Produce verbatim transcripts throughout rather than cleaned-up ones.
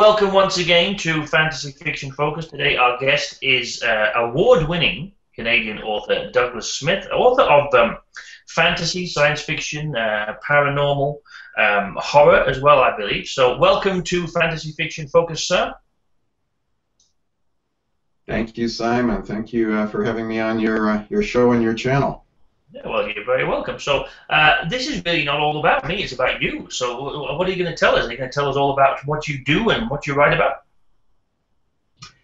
welcome once again to Fantasy Fiction Focus. Today our guest is uh, award-winning Canadian author Douglas Smith, author of um, fantasy, science fiction, uh, paranormal, um, horror as well, I believe. So welcome to Fantasy Fiction Focus, sir. Thank you, Simon. Thank you uh, for having me on your uh, your show and your channel. Yeah, well, you're very welcome. So uh, this is really not all about me; it's about you. So, what are you going to tell us? Are you going to tell us all about what you do and what you write about?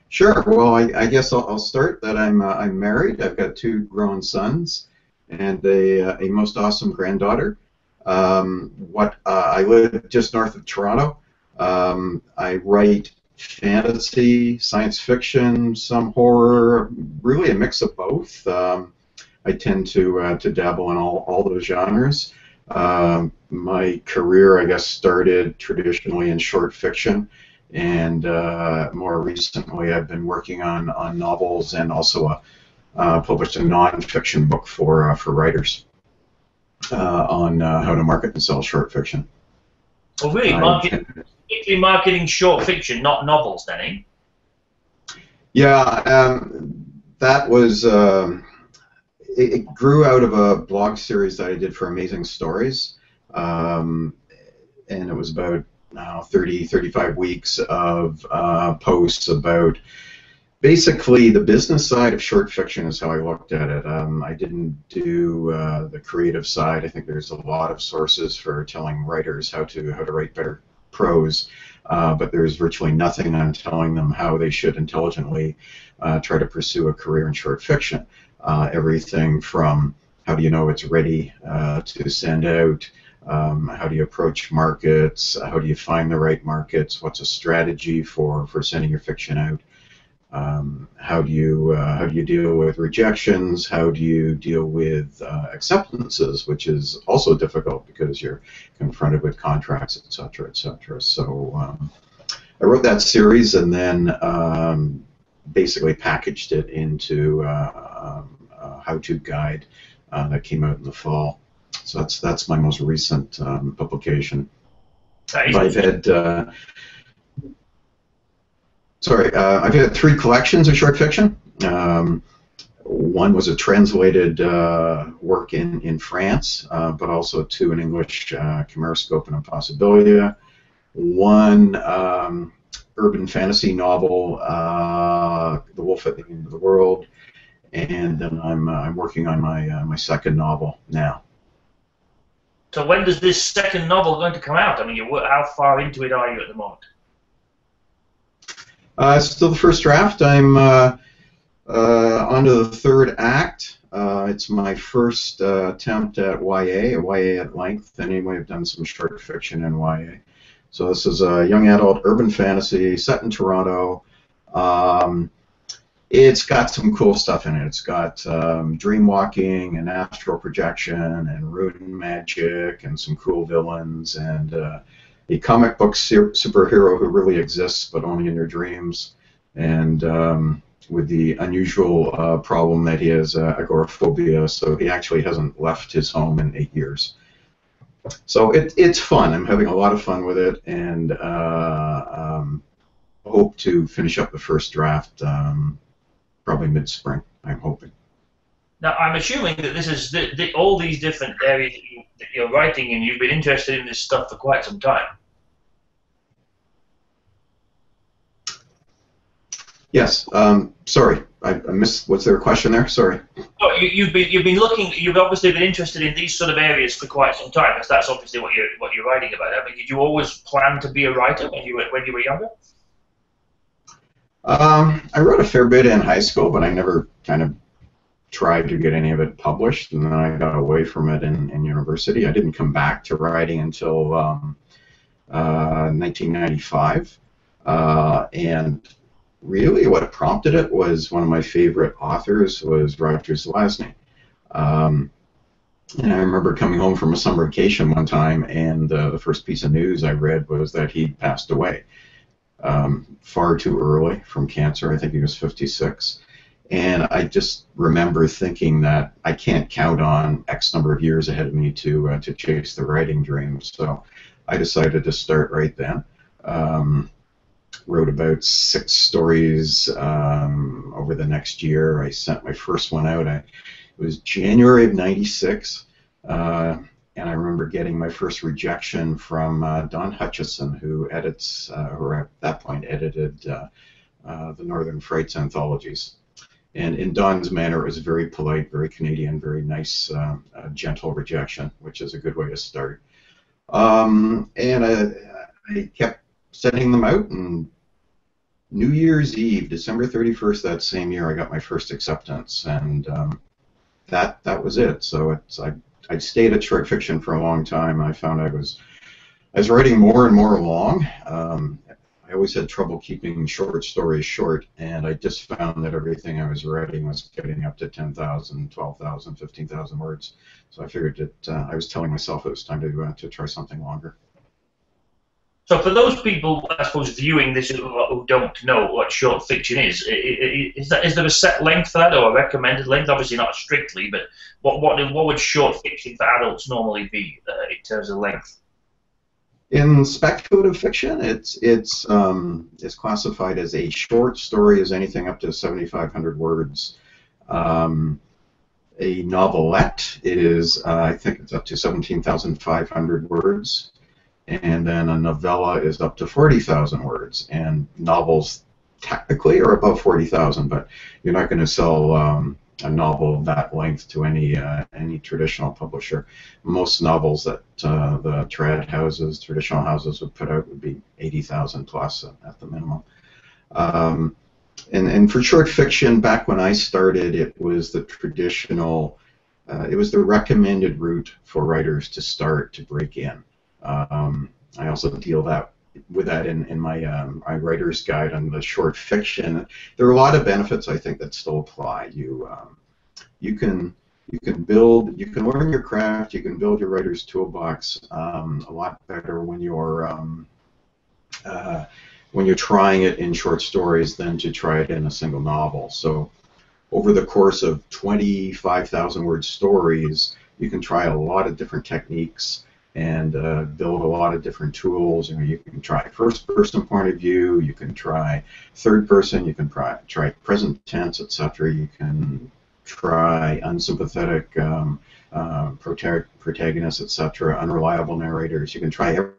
Sure. Well, I, I guess I'll, I'll start that I'm uh, I'm married. I've got two grown sons and a uh, a most awesome granddaughter. Um, what uh, I live just north of Toronto. Um, I write fantasy, science fiction, some horror, really a mix of both. Um, I tend to uh, to dabble in all, all those genres. Um, my career, I guess, started traditionally in short fiction, and uh, more recently I've been working on, on novels and also a, uh, published a non-fiction book for, uh, for writers uh, on uh, how to market and sell short fiction. Oh, really? Marketing, particularly marketing short fiction, not novels, then, eh? Yeah, um, that was... Um, It grew out of a blog series that I did for Amazing Stories, um, and it was about uh, thirty, thirty-five weeks of uh, posts about basically the business side of short fiction is how I looked at it. Um, I didn't do uh, the creative side. I think there's a lot of sources for telling writers how to how to write better prose, uh, but there's virtually nothing on telling them how they should intelligently uh, try to pursue a career in short fiction. Uh, everything from how do you know it's ready uh, to send out, um, how do you approach markets, how do you find the right markets, what's a strategy for, for sending your fiction out, um, how do you uh, how do you deal with rejections, how do you deal with uh, acceptances, which is also difficult because you're confronted with contracts, et cetera, et cetera. So um, I wrote that series and then um, basically packaged it into uh, um, a how-to guide uh, that came out in the fall. So that's that's my most recent um, publication. I've had uh, sorry, uh, I've had three collections of short fiction. Um, one was a translated uh, work in in France, uh, but also two in English: uh, Chimerascope and Impossibilia. One. Um, urban fantasy novel, uh, The Wolf at the End of the World, and then I'm, uh, I'm working on my, uh, my second novel now. So when does this second novel going to come out? I mean, you, how far into it are you at the moment? Uh, still the first draft. I'm uh, uh, on to the third act. Uh, it's my first uh, attempt at Y A, Y A at length. Anyway, I've done some short fiction in Y A. So this is a young adult urban fantasy set in Toronto. Um, it's got some cool stuff in it. It's got um, dream walking and astral projection and rune magic and some cool villains and uh, a comic book superhero who really exists but only in your dreams. And um, with the unusual uh, problem that he has uh, agoraphobia, so he actually hasn't left his home in eight years. So it, it's fun. I'm having a lot of fun with it, and uh, um, hope to finish up the first draft um, probably mid-spring, I'm hoping. Now, I'm assuming that this is the, the, all these different areas that, you, that you're writing in, you've been interested in this stuff for quite some time. Yes. Um, sorry, I, I missed. What's their question there? Sorry. Oh, you, you've been you've been looking. You've obviously been interested in these sort of areas for quite some time. Because that's obviously what you're what you're writing about. I mean, did you always plan to be a writer when you were when you were younger? Um, I wrote a fair bit in high school, but I never kind of tried to get any of it published. And then I got away from it in, in university. I didn't come back to writing until um, uh, nineteen ninety-five, uh, and really, what prompted it was one of my favorite authors was Roger Zelazny. Um, and I remember coming home from a summer vacation one time, and uh, the first piece of news I read was that he passed away um, far too early from cancer. I think he was fifty-six. And I just remember thinking that I can't count on X number of years ahead of me to, uh, to chase the writing dream. So I decided to start right then. Um, wrote about six stories um, over the next year. I sent my first one out. I, it was January of ninety-six, uh, and I remember getting my first rejection from uh, Don Hutchison, who edits, uh, or at that point edited uh, uh, the Northern Frights anthologies. And in Don's manner, it was very polite, very Canadian, very nice, uh, uh, gentle rejection, which is a good way to start. Um, and I, I kept sending them out, and New Year's Eve, December thirty-first that same year, I got my first acceptance, and um, that that was it. So it's, I I stayed at short fiction for a long time. I found I was I was writing more and more long. Um, I always had trouble keeping short stories short, and I just found that everything I was writing was getting up to ten thousand, twelve thousand, fifteen thousand words. So I figured that uh, I was telling myself it was time to uh, to try something longer. So for those people, I suppose, viewing this who don't know what short fiction is, is that, is there a set length for that or a recommended length? Obviously not strictly, but what what what would short fiction for adults normally be uh, in terms of length? In speculative fiction, it's it's um, it's classified as a short story as anything up to seventy-five hundred words. Um, a novelette is uh, I think it's up to seventeen thousand five hundred words, and then a novella is up to forty thousand words. And novels technically are above forty thousand, but you're not going to sell um, a novel of that length to any uh, any traditional publisher. Most novels that uh, the trad houses, traditional houses, would put out would be eighty thousand plus at the minimum. Um, and and for short fiction, back when I started, it was the traditional, uh, it was the recommended route for writers to start to break in. Um, I also deal that with that in, in my, um, my writer's guide on the short fiction. There are a lot of benefits, I think, that still apply. You um, you can you can build, you can learn your craft, you can build your writer's toolbox um, a lot better when you're um, uh, when you're trying it in short stories than to try it in a single novel. So over the course of twenty-five thousand word stories, you can try a lot of different techniques and uh, build a lot of different tools. You know, you can try first-person point of view, you can try third-person, you can try, try present tense, et cetera. You can try unsympathetic um, uh, protag protagonists, et cetera, unreliable narrators. You can try every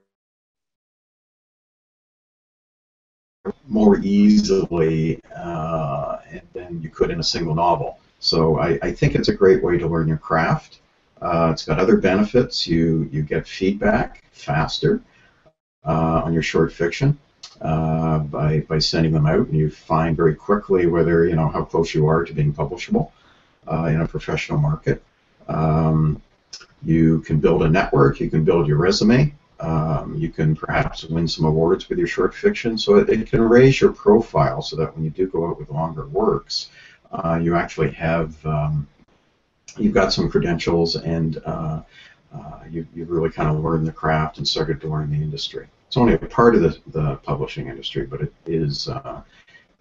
more easily uh, than you could in a single novel. So I, I think it's a great way to learn your craft. Uh, it's got other benefits. You you get feedback faster uh, on your short fiction uh, by by sending them out, and you find very quickly whether you know how close you are to being publishable uh, in a professional market. Um, you can build a network. You can build your resume. Um, you can perhaps win some awards with your short fiction. So it, it can raise your profile so that when you do go out with longer works, uh, you actually have. Um, You've got some credentials, and uh, uh, you, you've really kind of learned the craft and started to learn the industry. It's only a part of the, the publishing industry, but it is uh,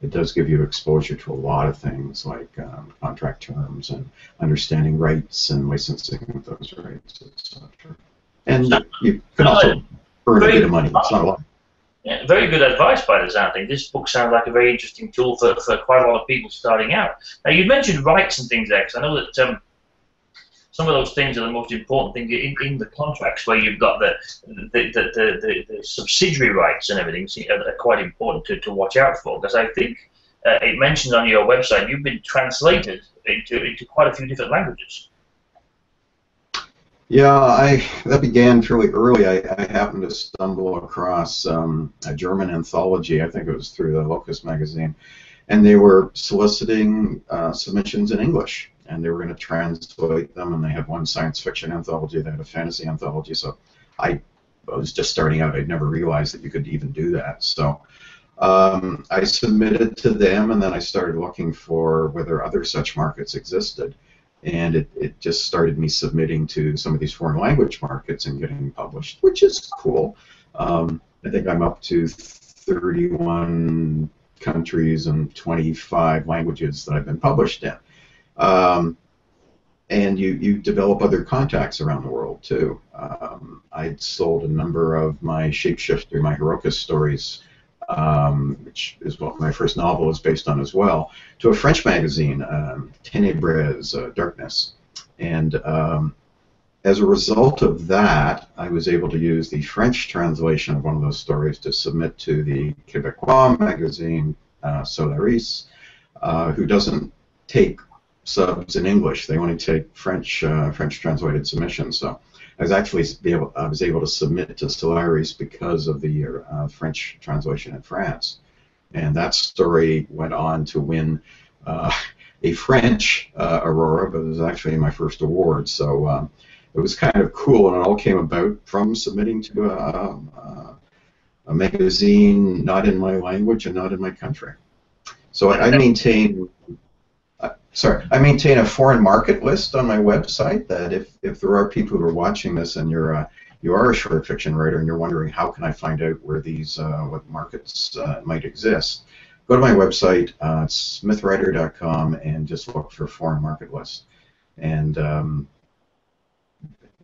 it does give you exposure to a lot of things like um, contract terms and understanding rights and licensing of those rights, et cetera. And you can also earn a bit of money. It's not a lot. Yeah, very good advice by the sound thing. This book sounds like a very interesting tool for, for quite a lot of people starting out. Now, you mentioned rights and things there, because I know that um, some of those things are the most important things in, in the contracts, where you've got the the, the, the, the subsidiary rights and everything are quite important to, to watch out for, because I think uh, it mentions on your website you've been translated into, into quite a few different languages. Yeah, I that began fairly early. I, I happened to stumble across um, a German anthology, I think it was through the Locus magazine, and they were soliciting uh, submissions in English. And they were going to translate them, and they had one science fiction anthology, they had a fantasy anthology, so I, I was just starting out, I'd never realized that you could even do that, so um, I submitted to them, and then I started looking for whether other such markets existed, and it, it just started me submitting to some of these foreign language markets and getting published, which is cool. Um, I think I'm up to thirty-one countries and twenty-five languages that I've been published in. Um, and you, you develop other contacts around the world, too. Um, I'd sold a number of my shapeshifter, my Heroka stories um, which is what my first novel is based on as well, to a French magazine, um, Tenebre's uh, Darkness. And um, as a result of that, I was able to use the French translation of one of those stories to submit to the Quebecois magazine, uh, Solaris, uh, who doesn't take subs in English. They only take French uh, French translated submissions. So I was actually be able, I was able to submit to Solaris because of the uh, French translation in France. And that story went on to win uh, a French uh, Aurora, but it was actually my first award. So um, it was kind of cool, and it all came about from submitting to a, a, a magazine not in my language and not in my country. So I, I maintain... Sorry, I maintain a foreign market list on my website that if, if there are people who are watching this and you're uh, you are a short fiction writer and you're wondering how can I find out where these uh, what markets uh, might exist, go to my website, uh, smith writer dot com, and just look for foreign market list, and um,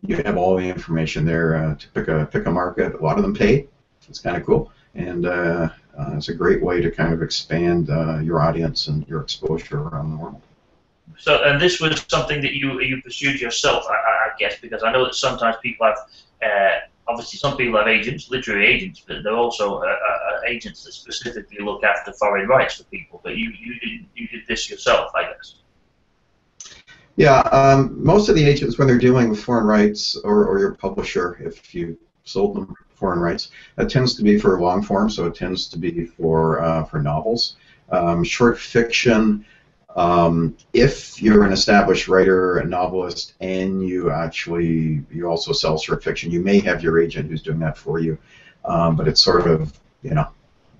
you have all the information there uh, to pick a pick a market. A lot of them pay. It's kind of cool, and uh, uh, it's a great way to kind of expand uh, your audience and your exposure around the world. So, and this was something that you you pursued yourself, I, I guess, because I know that sometimes people have, uh, obviously some people have agents, literary agents, but they're also uh, uh, agents that specifically look after foreign rights for people. But you you did you did this yourself, I guess. Yeah, um, most of the agents, when they're dealing with foreign rights, or or your publisher, if you sold them foreign rights, that tends to be for long form, so it tends to be for uh, for novels, um, short fiction. Um, if you're an established writer, a novelist, and you actually you also sell short fiction, you may have your agent who's doing that for you. Um, but it's sort of, you know,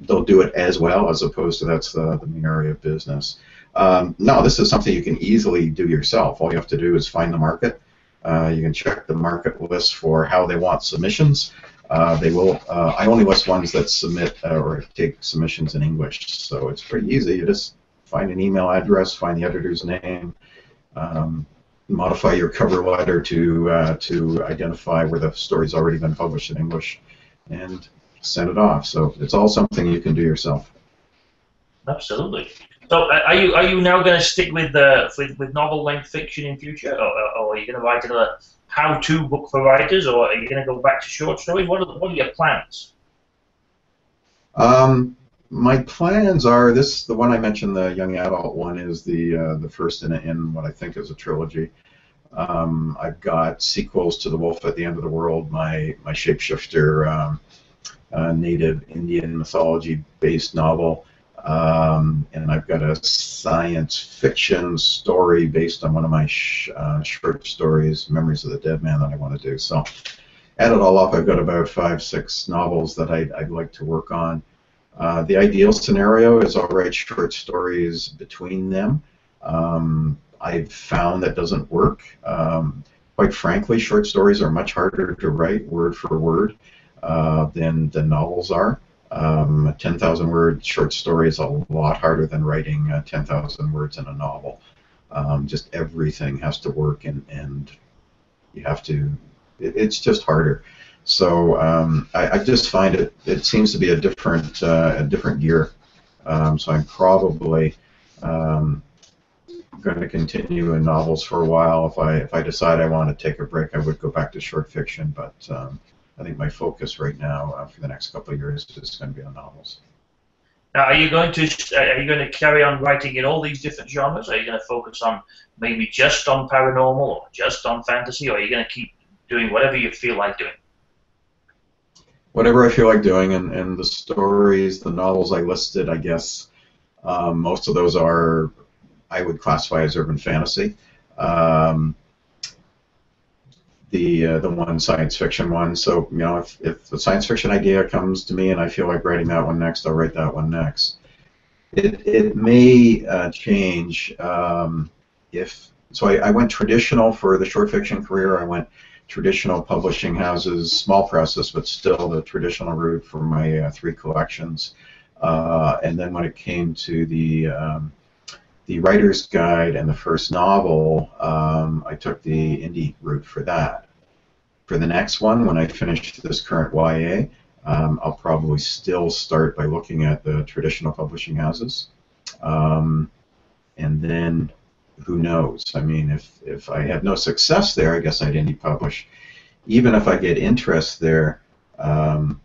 they'll do it as well, as opposed to that's the, the main area of business. Um, no, this is something you can easily do yourself. All you have to do is find the market. Uh, you can check the market list for how they want submissions. Uh, they will. Uh, I only list ones that submit uh, or take submissions in English, so it's pretty easy. You just find an email address, find the editor's name, um, modify your cover letter to uh, to identify where the story's already been published in English, and send it off. So it's all something you can do yourself. Absolutely. So are you are you now going to stick with uh, with, with novel length fiction in future, or, or are you going to write another how-to book for writers, or are you going to go back to short stories? What are what are your plans? Um. My plans are this: the one I mentioned, the young adult one, is the uh, the first in, a, in what I think is a trilogy. Um, I've got sequels to The Wolf at the End of the World, my my shapeshifter um, uh, native Indian mythology-based novel, um, and I've got a science fiction story based on one of my sh uh, short stories, Memories of the Dead Man, that I want to do. So, add it all up, I've got about five, six novels that I'd, I'd like to work on. Uh, the ideal scenario is I'll write short stories between them. Um, I've found that doesn't work. Um, quite frankly, short stories are much harder to write word for word uh, than, than novels are. Um, a ten thousand word short story is a lot harder than writing uh, ten thousand words in a novel. Um, just everything has to work, and, and you have to, it, it's just harder. So um, I, I just find it, it seems to be a different, uh, a different gear. Um, so I'm probably um, going to continue in novels for a while. If I, if I decide I want to take a break, I would go back to short fiction, but um, I think my focus right now uh, for the next couple of years is going to be on novels. Now, are you going to are you going to carry on writing in all these different genres? Are you going to focus on maybe just on paranormal or just on fantasy, or are you going to keep doing whatever you feel like doing? Whatever I feel like doing, and, and the stories, the novels I listed, I guess, um, most of those are, I would classify as urban fantasy. Um, the uh, the one science fiction one, so, you know, if, if the science fiction idea comes to me and I feel like writing that one next, I'll write that one next. It, it may uh, change um, if, so I, I went traditional for the short fiction career, I went traditional publishing houses, small presses, but still the traditional route for my uh, three collections. Uh, and then when it came to the um, the writer's guide and the first novel, um, I took the indie route for that. For the next one, when I finish this current Y A, Um, I'll probably still start by looking at the traditional publishing houses, um, and then who knows? I mean, if if I have no success there, I guess I'd indie publish. Even if I get interest there, um,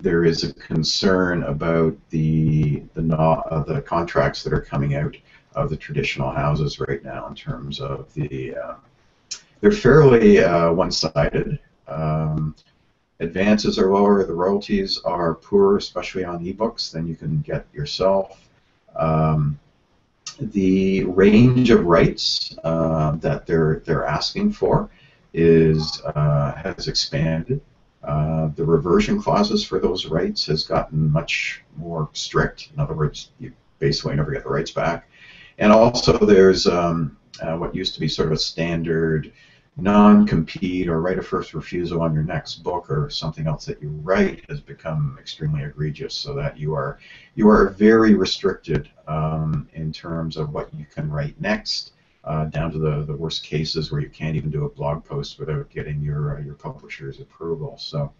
there is a concern about the the no, uh, the contracts that are coming out of the traditional houses right now in terms of the uh, they're fairly uh, one-sided. Um, Advances are lower, the royalties are poorer, especially on ebooks, than you can get yourself. Um, the range of rights uh, that they're they're asking for is uh, has expanded. Uh, the reversion clauses for those rights has gotten much more strict. In other words, you basically never get the rights back. And also, there's um, uh, what used to be sort of a standard non-compete or right of first refusal on your next book or something else that you write has become extremely egregious, so that you are you are very restricted um, in terms of what you can write next, uh, down to the the worst cases where you can't even do a blog post without getting your uh, your publisher's approval. So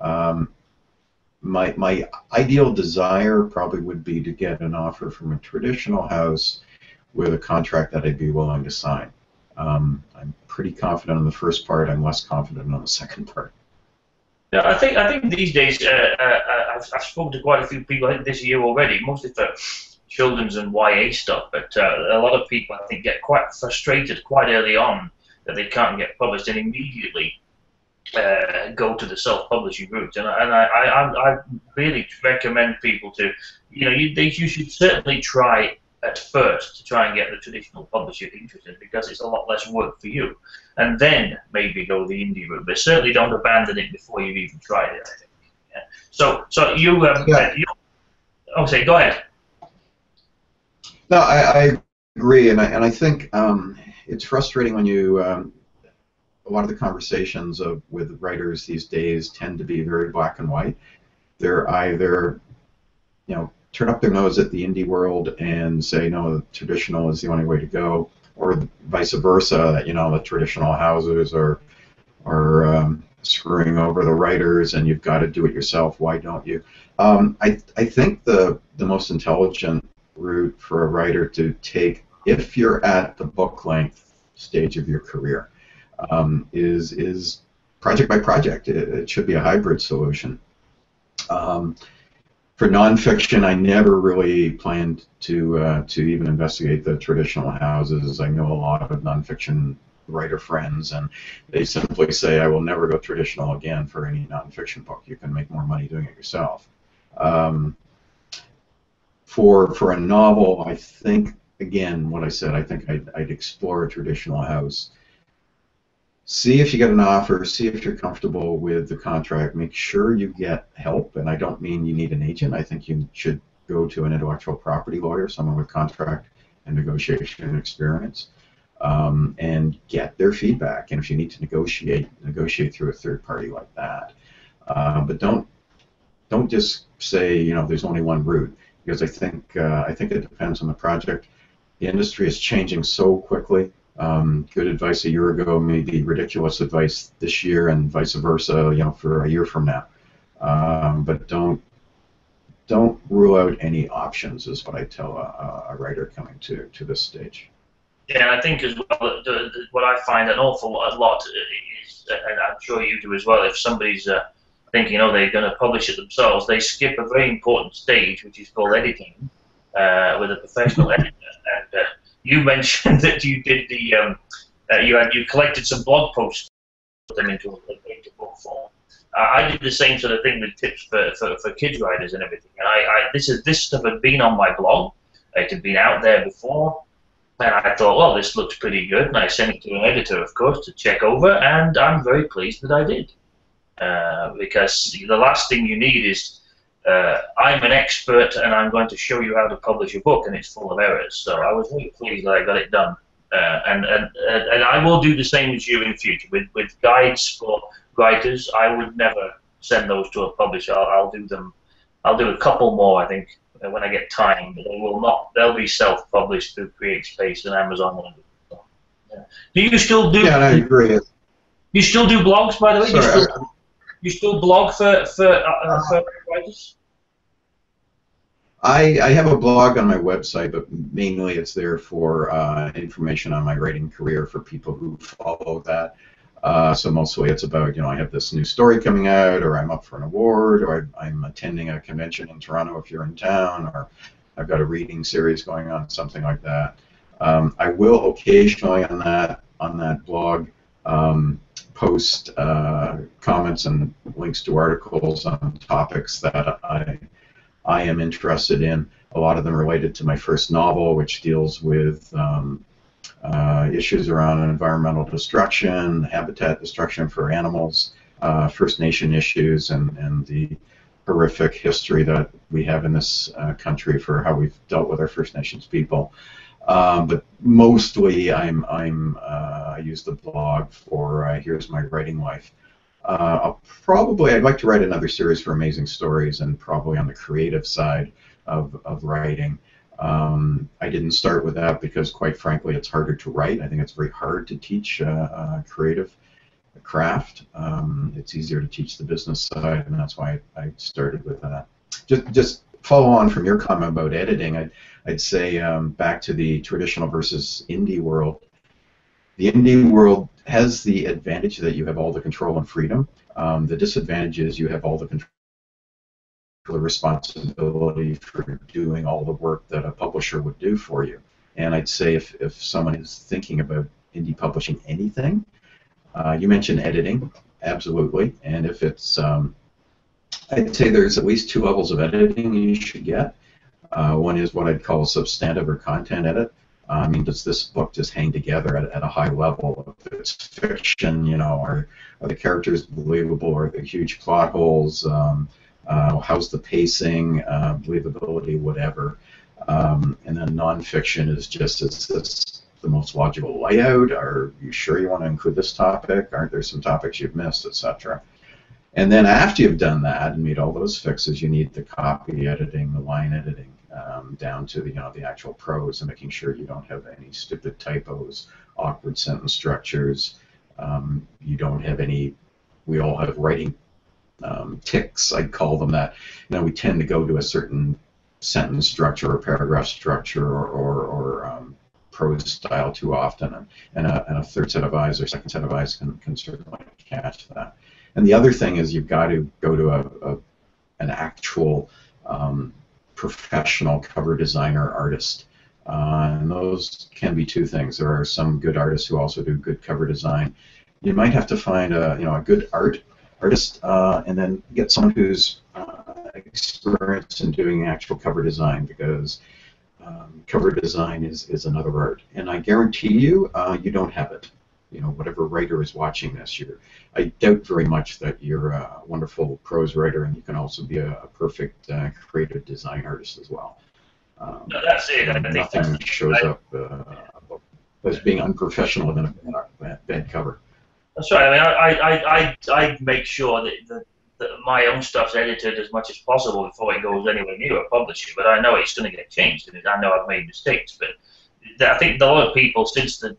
um, my my ideal desire probably would be to get an offer from a traditional house with a contract that I'd be willing to sign. Um, I'm pretty confident on the first part. I'm less confident on the second part. Yeah, I think I think these days uh, uh, I've, I've spoken to quite a few people, I think, this year already, mostly for children's and Y A stuff. But uh, a lot of people, I think, get quite frustrated quite early on that they can't get published, and immediately uh, go to the self-publishing route. And I, and I, I I really recommend people to, you know, you, they, you should certainly try at first to try and get the traditional publisher interested, because it's a lot less work for you, and then maybe go the indie route, but certainly don't abandon it before you've even tried it, I think. Yeah. So so you, um, yeah. you oh say go ahead. No, I, I agree, and I, and I think um, it's frustrating when you um, a lot of the conversations of with writers these days tend to be very black and white. They're either, you know, turn up their nose at the indie world and say, no, the traditional is the only way to go, or vice versa, that, you know, the traditional houses are, are um, screwing over the writers and you've got to do it yourself, why don't you? Um, I, I think the, the most intelligent route for a writer to take, if you're at the book length stage of your career, um, is, is project by project. It, it should be a hybrid solution. Um, For nonfiction, I never really planned to uh, to even investigate the traditional houses. I know a lot of nonfiction writer friends, and they simply say, I will never go traditional again for any nonfiction book. You can make more money doing it yourself. Um, for for a novel, I think, again, what I said, I think I'd, I'd explore a traditional house. See if you get an offer, see if you're comfortable with the contract, make sure you get help, and I don't mean you need an agent. I think you should go to an intellectual property lawyer, someone with contract and negotiation experience, um, and get their feedback. And if you need to negotiate, negotiate through a third party like that. Uh, but don't don't just say, you know, there's only one route, because I think, uh, I think it depends on the project. The industry is changing so quickly. Um, good advice a year ago may be ridiculous advice this year, and vice versa, you know, for a year from now. Um, but don't don't rule out any options is what I tell a, a writer coming to to this stage. Yeah, I think as well, the, the, what I find an awful lot is, and I'm sure you do as well, if somebody's uh, thinking, you know, they're going to publish it themselves, they skip a very important stage, which is called editing, uh, with a professional editor. And, uh, you mentioned that you did the um, uh, you had you collected some blog posts, put them into a into book form. Uh, I did the same sort of thing with tips for, for, for kids writers and everything. And I, I this is this stuff had been on my blog, it had been out there before, and I thought, well, this looks pretty good, and I sent it to an editor, of course, to check over, and I'm very pleased that I did, uh, because the last thing you need is, Uh, I'm an expert, and I'm going to show you how to publish a book, and it's full of errors. So I was really pleased that I got it done, uh, and and and I will do the same as you in the future with with guides for writers. I would never send those to a publisher. I'll, I'll do them. I'll do a couple more, I think, when I get time. But they will not. They'll be self-published through CreateSpace and Amazon. So, yeah. Do you still do? Yeah, I agree. You still do blogs, by the way. Sorry, you still blog for for, uh, for writers? I, I have a blog on my website, but mainly it's there for uh, information on my writing career for people who follow that. Uh, so mostly it's about, you know, I have this new story coming out, or I'm up for an award, or I, I'm attending a convention in Toronto if you're in town, or I've got a reading series going on, something like that. Um, I will occasionally on that on that blog um, post uh, comments and links to articles on topics that I I am interested in. A lot of them related to my first novel, which deals with um, uh, issues around environmental destruction, habitat destruction for animals, uh, First Nation issues, and, and the horrific history that we have in this uh, country for how we've dealt with our First Nations people. Um, but mostly I'm, I'm, uh, I use the blog for uh, here's my writing life. Uh, I'll probably, I'd like to write another series for Amazing Stories, and probably on the creative side of, of writing. Um, I didn't start with that because, quite frankly, it's harder to write. I think it's very hard to teach uh, uh, creative craft. Um, it's easier to teach the business side, and that's why I, I started with that. Just, just follow on from your comment about editing. I'd, I'd say um, back to the traditional versus indie world. The indie world has the advantage that you have all the control and freedom. Um, the disadvantage is you have all the control, the responsibility for doing all the work that a publisher would do for you. And I'd say if, if someone is thinking about indie publishing anything, uh, you mentioned editing, absolutely. And if it's, um, I'd say there's at least two levels of editing you should get. Uh, one is what I'd call substantive or content edit. I mean, does this book just hang together at, at a high level? If it's fiction, you know, are, are the characters believable? Are there huge plot holes? Um, uh, how's the pacing, uh, believability, whatever? Um, and then nonfiction is just, is this the most logical layout? Are you sure you want to include this topic? Aren't there some topics you've missed, et cetera? And then after you've done that and made all those fixes, you need the copy editing, the line editing. Um, down to the, you know, the actual prose and making sure you don't have any stupid typos, awkward sentence structures. Um, you don't have any, we all have writing um, tics, I'd call them that. You know, we tend to go to a certain sentence structure or paragraph structure or, or, or um, prose style too often, and, and, a, and a third set of eyes or second set of eyes can, can certainly catch that. And the other thing is you've got to go to a, a, an actual um, professional cover designer artist, uh, and those can be two things. There are some good artists who also do good cover design. You might have to find a you know a good art artist, uh, and then get someone who's uh, experienced in doing actual cover design, because um, cover design is is another art. And I guarantee you, uh, you don't have it. You know, whatever writer is watching this, you're, I doubt very much that you're a wonderful prose writer, and you can also be a, a perfect uh, creative design artist as well. Um, no, that's it. I nothing think shows I, up uh, as being unprofessional than a bad cover. That's right. I mean, I, I, I, I make sure that, that, that my own stuff's edited as much as possible before it goes anywhere near a publisher, but I know it's going to get changed, and I know I've made mistakes, but I think a lot of people, since the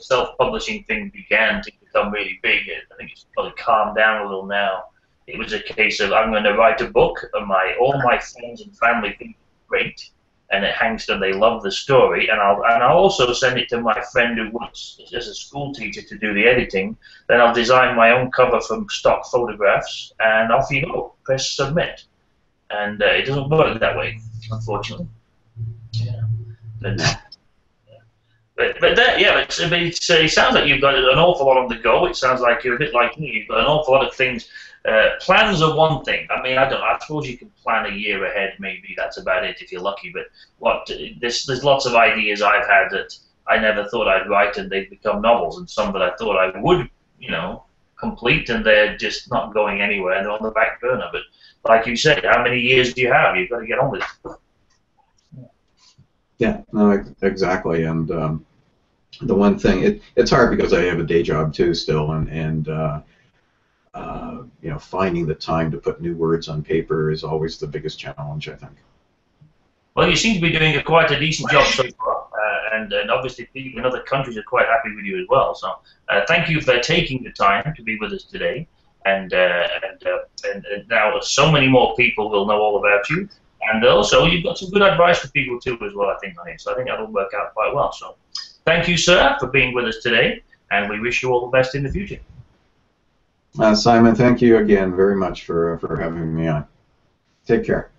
self-publishing thing began to become really big, I think it's probably calmed down a little now. It was a case of, I'm going to write a book, and my all my friends and family think it's great, and it hangs to them, they love the story, and I'll and I'll also send it to my friend who works as a school teacher to do the editing. Then I'll design my own cover from stock photographs, and off you go. Press submit, and uh, it doesn't work that way, unfortunately. Yeah. But, But, but that, yeah, it's, it's, it sounds like you've got an awful lot on the go. It sounds like you're a bit like me. You've got an awful lot of things. Uh, plans are one thing. I mean, I don't know. I suppose you can plan a year ahead, maybe. That's about it if you're lucky. But what there's, there's lots of ideas I've had that I never thought I'd write, and they've become novels, and some that I thought I would, you know, complete, and they're just not going anywhere, and they're on the back burner. But like you said, how many years do you have? You've got to get on with it. Yeah, no, exactly, and um, the one thing, it, it's hard because I have a day job too still, and, and uh, uh, you know, finding the time to put new words on paper is always the biggest challenge, I think. Well, you seem to be doing a, quite a decent job so far, uh, and, and obviously people in other countries are quite happy with you as well, so uh, thank you for taking the time to be with us today. and uh, and, uh, and, and now so many more people will know all about you. And also, you've got some good advice for people too, as well. I think on it, so I think that'll work out quite well. So, thank you, sir, for being with us today, and we wish you all the best in the future. Uh, Simon, thank you again very much for for having me on. Take care.